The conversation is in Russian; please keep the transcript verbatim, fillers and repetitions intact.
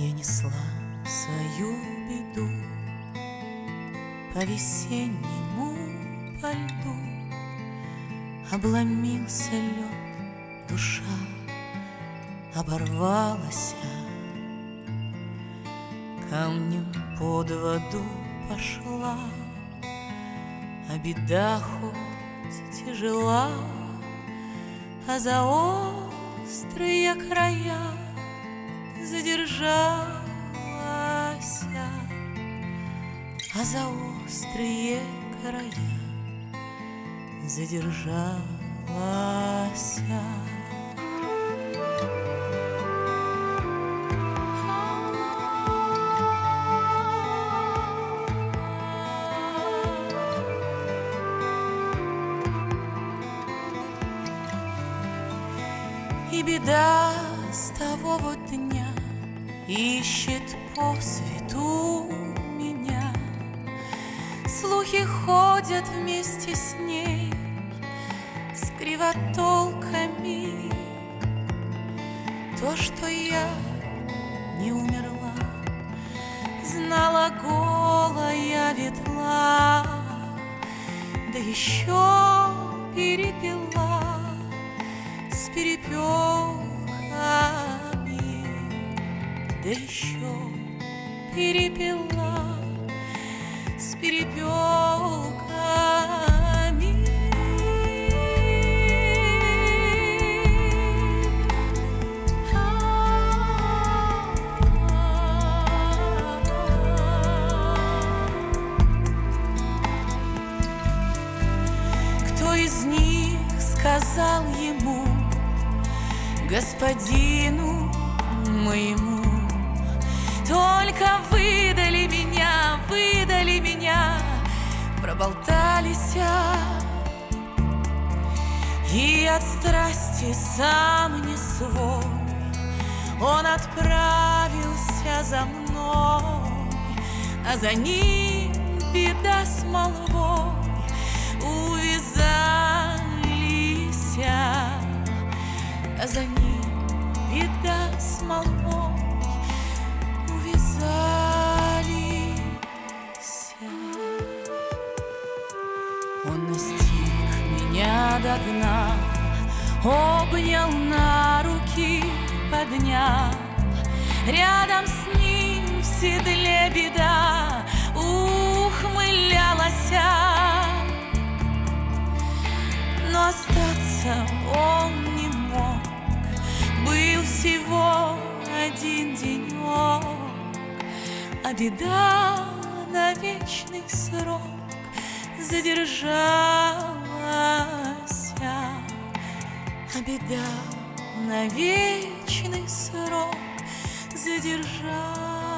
я несла свою беду по весеннему по льду. Обломился лед, душа оборвалась, камнем под воду пошла, а беда хоть тяжела, а за острые края задержалась, а за острые края задержалась. И беда с того вот дня ищет по свету меня. Слухи ходят вместе с ней, с кривотолками. То, что я не умерла, знала голая ветла, да еще перепела с перепелками, да еще перепела с перепелками. Кто из них сказал ему, господину моему, только выдали меня, выдали меня, проболтались, и от страсти сам не свой он отправился за мной, а за ним беда с молвой увязались, а за ним беда с молвой увязались. Он настиг меня, догнал, обнял, на руки поднял. Рядом с ним в седле беда ухмылялась, но остаться он не мог. Был всего один денек, а беда на вечный срок задержалась, а беда на вечный срок задержалась.